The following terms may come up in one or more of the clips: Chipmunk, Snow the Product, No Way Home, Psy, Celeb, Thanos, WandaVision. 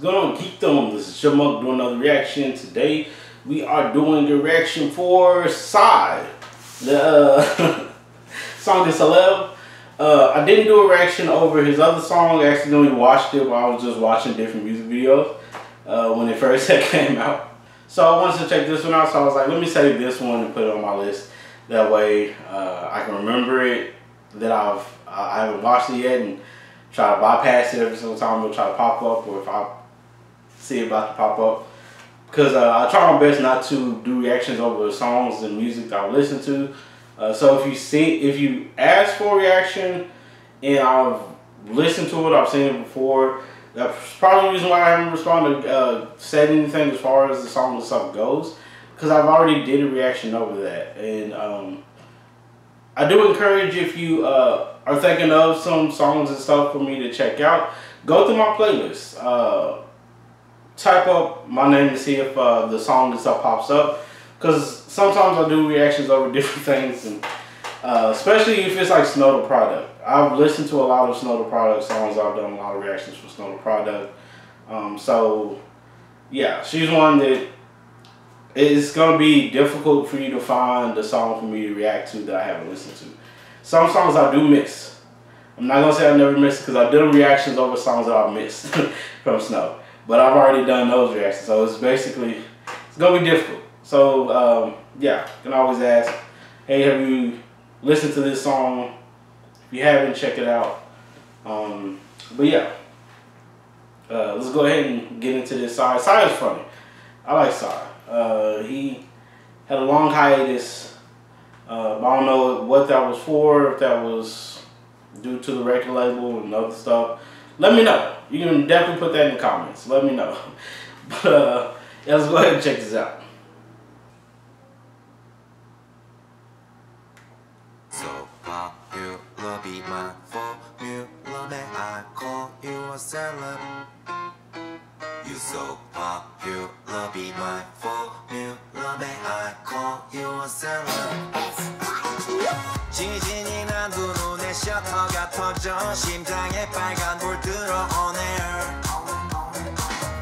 What's going on, Geekdom? This is Chipmunk doing another reaction. Today we are doing a reaction for Psy, the song is Celeb. I didn't do a reaction over his other song. I accidentally watched it while I was just watching different music videos when it first came out. So I wanted to check this one out, so I was like, let me save this one and put it on my list. That way I can remember it, that I haven't watched it yet, and try to bypass it every single time it'll try to pop up, or if I see it about to pop up. Because I try my best not to do reactions over the songs and music that I listen to. So if you ask for a reaction and I've listened to it, I've seen it before, that's probably the reason why I haven't responded, said anything as far as the song and stuff goes, because I've already did a reaction over that. And I do encourage, if you are thinking of some songs and stuff for me to check out, go through my playlist. Type up my name to see if the song and stuff pops up, because sometimes I do reactions over different things, and especially if it's like Snow the Product. I've listened to a lot of Snow the Product songs. I've done a lot of reactions for Snow the Product. So yeah, she's one that it's gonna be difficult for you to find a song for me to react to that I haven't listened to. Some songs I do miss. I'm not gonna say I never missed, because I've done reactions over songs that I've missed from Snow. But I've already done those reactions, so it's basically, it's gonna be difficult. So yeah, you can always ask, hey, have you listened to this song? If you haven't, check it out. But yeah, let's go ahead and get into this Psy. Psy is funny. I like Psy. He had a long hiatus. I don't know what that was for, if that was due to the record label and other stuff. Let me know. You can definitely put that in the comments. Let me know. But yeah, let's go ahead and check this out. So popular, be my formula, man, I call you a celeb. You so popular, be my formula, man, I call you a celeb. 지진이 난 두 눈에 셔터가 터져 심장에 빨간 불 들어오네.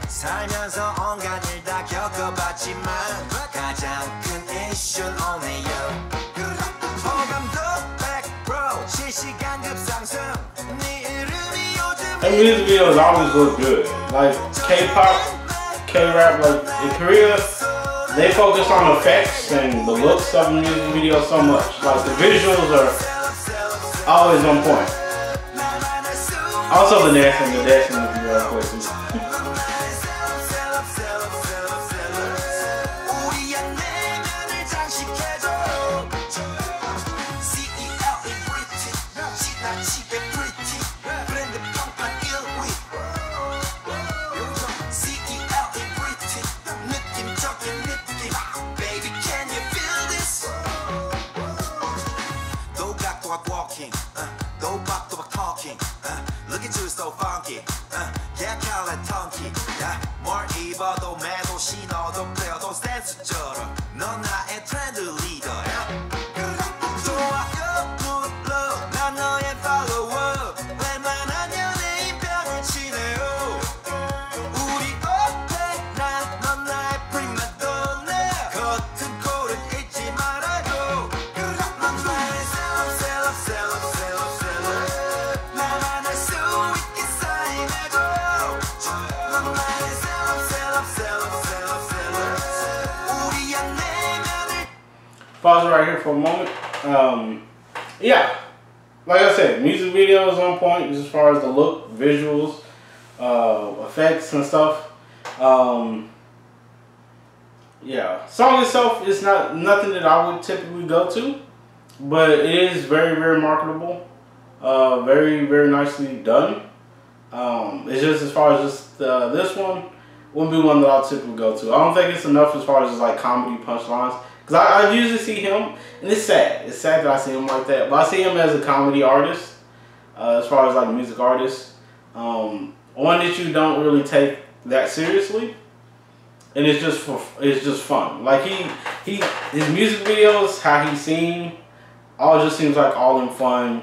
살면서 온갖 일 다 겪어봤지만 가장 큰 이슈는 오네요. 호감도 100% 실시간 급상승. 네 이름이 요즘. I mean, these videos always look good. Like K-pop, K-rap, like in Korea, they focus on effects and the looks of the music video so much. Like the visuals are always on point. Also the dancing is real quick. Pause right here for a moment. Yeah, like I said, music videos on point as far as the look, visuals, effects and stuff. Yeah, song itself is not nothing that I would typically go to, but it is very, very marketable, very, very nicely done. It's just as far as just this one wouldn't be one that I'll typically go to. I don't think it's enough as far as just like comedy punchlines. Because I usually see him, and it's sad. It's sad that I see him like that. But I see him as a comedy artist, as far as like music artist. One that you don't really take that seriously. And it's just fun. Like his music videos, how he sings, all just seems like all in fun.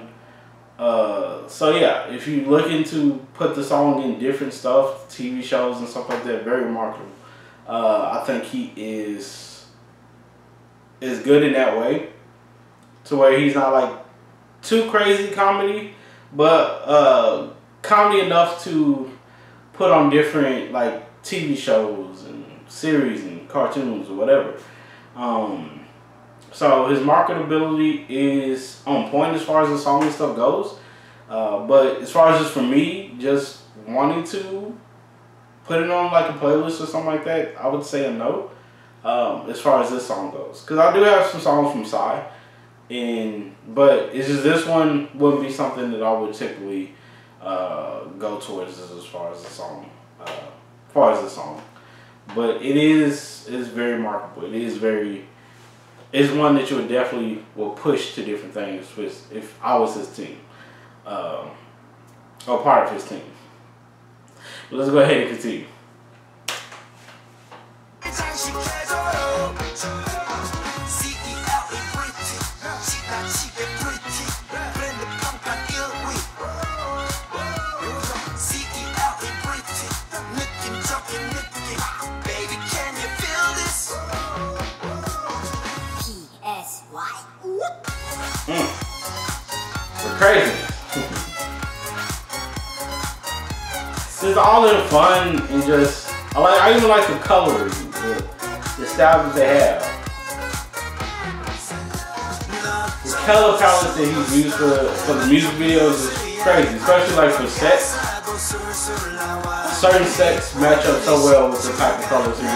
So yeah, if you're looking to put the song in different stuff, TV shows and stuff like that, very remarkable. I think he is good in that way, to where he's not like too crazy comedy, but comedy enough to put on different like TV shows and series and cartoons or whatever. So his marketability is on point as far as the song and stuff goes. But as far as just for me, just wanting to put it on like a playlist or something like that, I would say a no. As far as this song goes, because I do have some songs from Psy, but it's just this one wouldn't be something that I would typically go towards as far as the song. But it is very remarkable. It is very. It's one that you would definitely will push to different things with if I was his team, or part of his team. But let's go ahead and continue. Crazy. It's all in fun and just I even like the colors, the styles that they have. The color palette that he's used for the music videos is crazy, especially like for sets. Certain sets match up so well with the type of colors he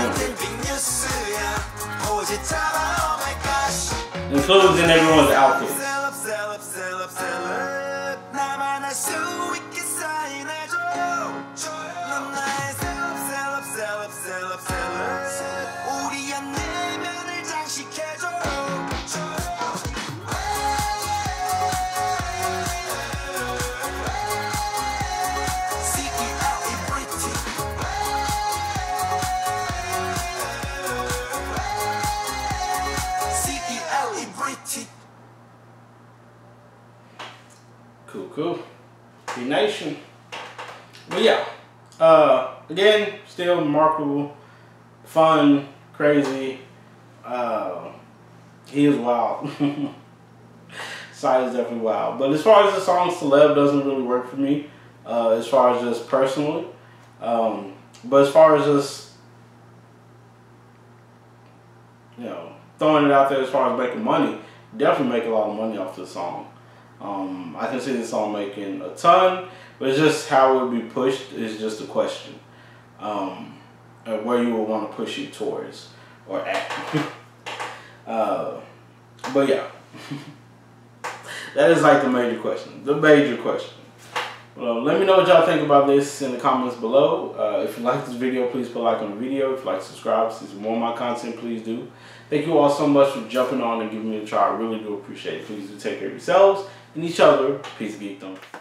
uses. Includes in everyone's outfit. Cool. The nation. But yeah. Again, still remarkable, fun, crazy. He is wild. Psy is definitely wild. But as far as the song Celeb doesn't really work for me, as far as just personally. But as far as just throwing it out there as far as making money, definitely make a lot of money off the song. I can see this song making a ton, but it's just how it would be pushed is just a question, of where you would want to push it towards or at. But yeah, that is like the major question. Well, let me know what y'all think about this in the comments below. If you like this video, please put a like on the video. If you like, subscribe, see some more of my content, please do. Thank you all so much for jumping on and giving me a try. I really do appreciate it. Please do take care of yourselves and each other. Peace, geekdom.